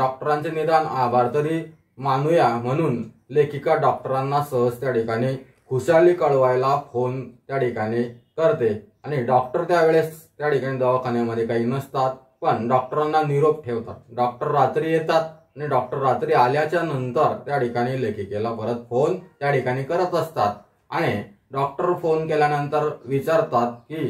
डॉक्टरांचे निदान आभार तरी मानूया म्हणून लेखिका डॉक्टरांना सहज त्या ठिकाणी खुशाली कळवायला फोन त्या ठिकाणी करते आणि डॉक्टर त्यावेळेस त्या ठिकाणी दवाखान्यामध्ये काही नसतात पण डॉक्टरांना निरोप ठेवतात। डॉक्टर रात्री येतात आणि डॉक्टर रात्री आल्याच्या नंतर त्या ठिकाणी लेखिकेला परत फोन त्या ठिकाणी करत असतात आणि डॉक्टर फोन केल्यानंतर विचारतात की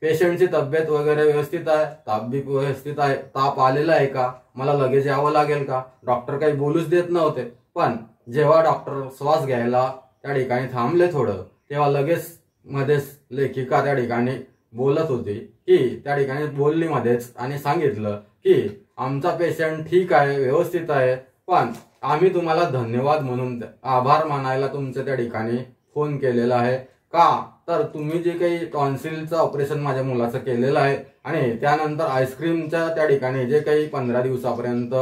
पेशंटची तब्येत वगैरे व्यवस्थित आहे, ताप बी व्यवस्थित आहे, ताप आलेला आहे का, मला लगेच यावं लागेल का। डॉक्टर काही बोलूच देत नव्हते पण जेव्हा डॉक्टर श्वास घ्यायला त्या ठिकाणी थांबले थोडं तेव्हा लगेच मध्येच लेखिका त्या ठिकाणी बोलत होती की त्या ठिकाणी बोलली मध्येच आणि सांगितलं की आमचा पेशंट ठीक आहे, व्यवस्थित आहे, पण आम्ही तुम्हाला धन्यवाद म्हणून आभार मानायला तुमचं त्या ठिकाणी फोन केलेला आहे का, तर तुम्ही जे काही टॉन्सिलचं ऑपरेशन माझ्या मुलाचं केलेलं आहे आणि त्यानंतर आईस्क्रीमच्या त्या ठिकाणी जे काही 15 दिवसापर्यंत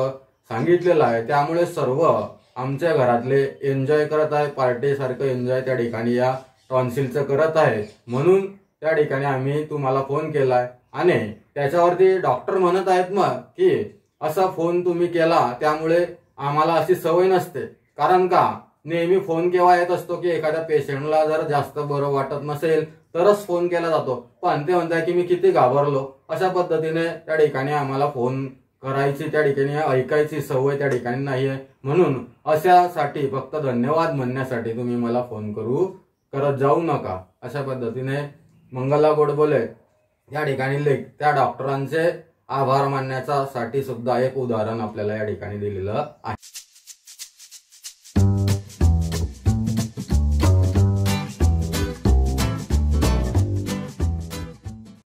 सांगितलेलं आहे त्यामुळे सर्व आमच्या घरातले एन्जॉय करत आहे, पार्टीसारखं एन्जॉय त्या ठिकाणी या टॉन्सिलचं करत आहे म्हणून त्या ठिकाणी आम्ही तुम्हाला फोन केला आहे। आणि त्याच्यावरती डॉक्टर म्हणत आहेत मग की असा फोन तुम्ही केला त्यामुळे आम्हाला अशी सवय नसते, कारण का नेहमी फोन केव्हा येत असतो की एखाद्या पेशंटला जर जास्त बरं वाटत नसेल तरच फोन केला जातो, पण ते म्हणताय की मी किती घाबरलो, अशा पद्धतीने त्या ठिकाणी आम्हाला फोन करायची त्या ठिकाणी ऐकायची सवय त्या ठिकाणी नाही आहे म्हणून अशासाठी फक्त धन्यवाद म्हणण्यासाठी तुम्ही मला फोन करत जाऊ नका, अशा पद्धतीने मंगला गोडबोले या ठिकाणी लेख त्या डॉक्टरांचे आभार मानण्यासाठी सुद्धा एक उदाहरण आपल्याला या ठिकाणी दिलेलं आहे।